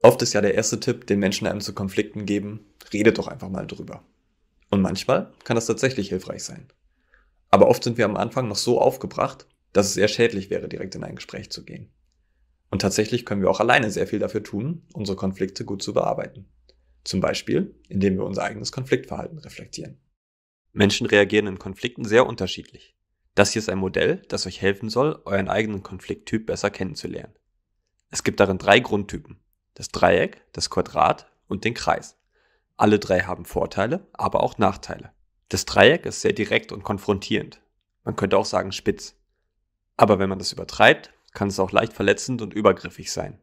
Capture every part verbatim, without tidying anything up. Oft ist ja der erste Tipp, den Menschen einem zu Konflikten geben, redet doch einfach mal drüber. Und manchmal kann das tatsächlich hilfreich sein. Aber oft sind wir am Anfang noch so aufgebracht, dass es eher schädlich wäre, direkt in ein Gespräch zu gehen. Und tatsächlich können wir auch alleine sehr viel dafür tun, unsere Konflikte gut zu bearbeiten. Zum Beispiel, indem wir unser eigenes Konfliktverhalten reflektieren. Menschen reagieren in Konflikten sehr unterschiedlich. Das hier ist ein Modell, das euch helfen soll, euren eigenen Konflikttyp besser kennenzulernen. Es gibt darin drei Grundtypen: das Dreieck, das Quadrat und den Kreis. Alle drei haben Vorteile, aber auch Nachteile. Das Dreieck ist sehr direkt und konfrontierend. Man könnte auch sagen spitz. Aber wenn man das übertreibt, kann es auch leicht verletzend und übergriffig sein.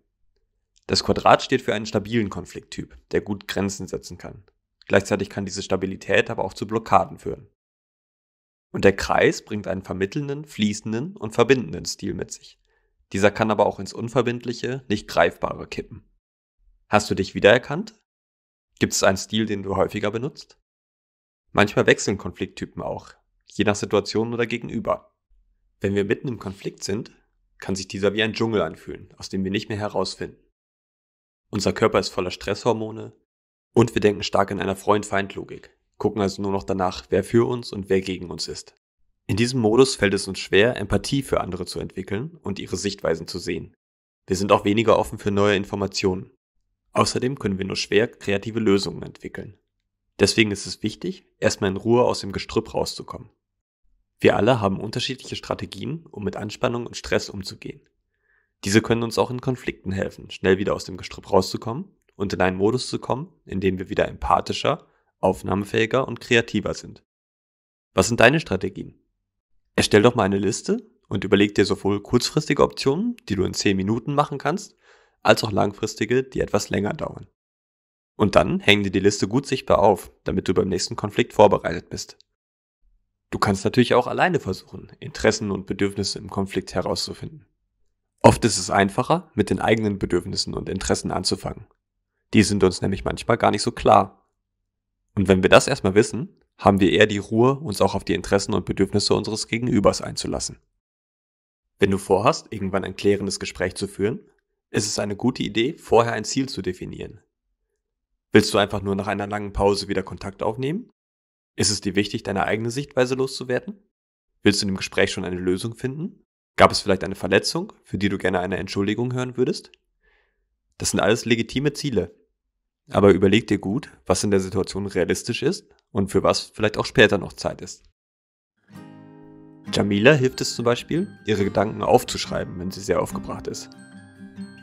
Das Quadrat steht für einen stabilen Konflikttyp, der gut Grenzen setzen kann. Gleichzeitig kann diese Stabilität aber auch zu Blockaden führen. Und der Kreis bringt einen vermittelnden, fließenden und verbindenden Stil mit sich. Dieser kann aber auch ins Unverbindliche, nicht Greifbare kippen. Hast du dich wiedererkannt? Gibt es einen Stil, den du häufiger benutzt? Manchmal wechseln Konflikttypen auch, je nach Situation oder Gegenüber. Wenn wir mitten im Konflikt sind, kann sich dieser wie ein Dschungel anfühlen, aus dem wir nicht mehr herausfinden. Unser Körper ist voller Stresshormone und wir denken stark in einer Freund-Feind-Logik, gucken also nur noch danach, wer für uns und wer gegen uns ist. In diesem Modus fällt es uns schwer, Empathie für andere zu entwickeln und ihre Sichtweisen zu sehen. Wir sind auch weniger offen für neue Informationen. Außerdem können wir nur schwer kreative Lösungen entwickeln. Deswegen ist es wichtig, erstmal in Ruhe aus dem Gestrüpp rauszukommen. Wir alle haben unterschiedliche Strategien, um mit Anspannung und Stress umzugehen. Diese können uns auch in Konflikten helfen, schnell wieder aus dem Gestrüpp rauszukommen und in einen Modus zu kommen, in dem wir wieder empathischer, aufnahmefähiger und kreativer sind. Was sind deine Strategien? Erstell doch mal eine Liste und überleg dir sowohl kurzfristige Optionen, die du in zehn Minuten machen kannst, als auch langfristige, die etwas länger dauern. Und dann häng dir die Liste gut sichtbar auf, damit du beim nächsten Konflikt vorbereitet bist. Du kannst natürlich auch alleine versuchen, Interessen und Bedürfnisse im Konflikt herauszufinden. Oft ist es einfacher, mit den eigenen Bedürfnissen und Interessen anzufangen. Die sind uns nämlich manchmal gar nicht so klar. Und wenn wir das erstmal wissen, haben wir eher die Ruhe, uns auch auf die Interessen und Bedürfnisse unseres Gegenübers einzulassen. Wenn du vorhast, irgendwann ein klärendes Gespräch zu führen, ist es eine gute Idee, vorher ein Ziel zu definieren. Willst du einfach nur nach einer langen Pause wieder Kontakt aufnehmen? Ist es dir wichtig, deine eigene Sichtweise loszuwerden? Willst du in dem Gespräch schon eine Lösung finden? Gab es vielleicht eine Verletzung, für die du gerne eine Entschuldigung hören würdest? Das sind alles legitime Ziele. Aber überleg dir gut, was in der Situation realistisch ist und für was vielleicht auch später noch Zeit ist. Jamila hilft es zum Beispiel, ihre Gedanken aufzuschreiben, wenn sie sehr aufgebracht ist.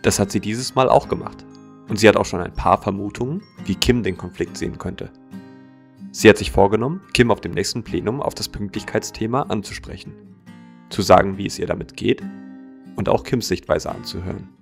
Das hat sie dieses Mal auch gemacht. Und sie hat auch schon ein paar Vermutungen, wie Kim den Konflikt sehen könnte. Sie hat sich vorgenommen, Kim auf dem nächsten Plenum auf das Pünktlichkeitsthema anzusprechen, zu sagen, wie es ihr damit geht und auch Kims Sichtweise anzuhören.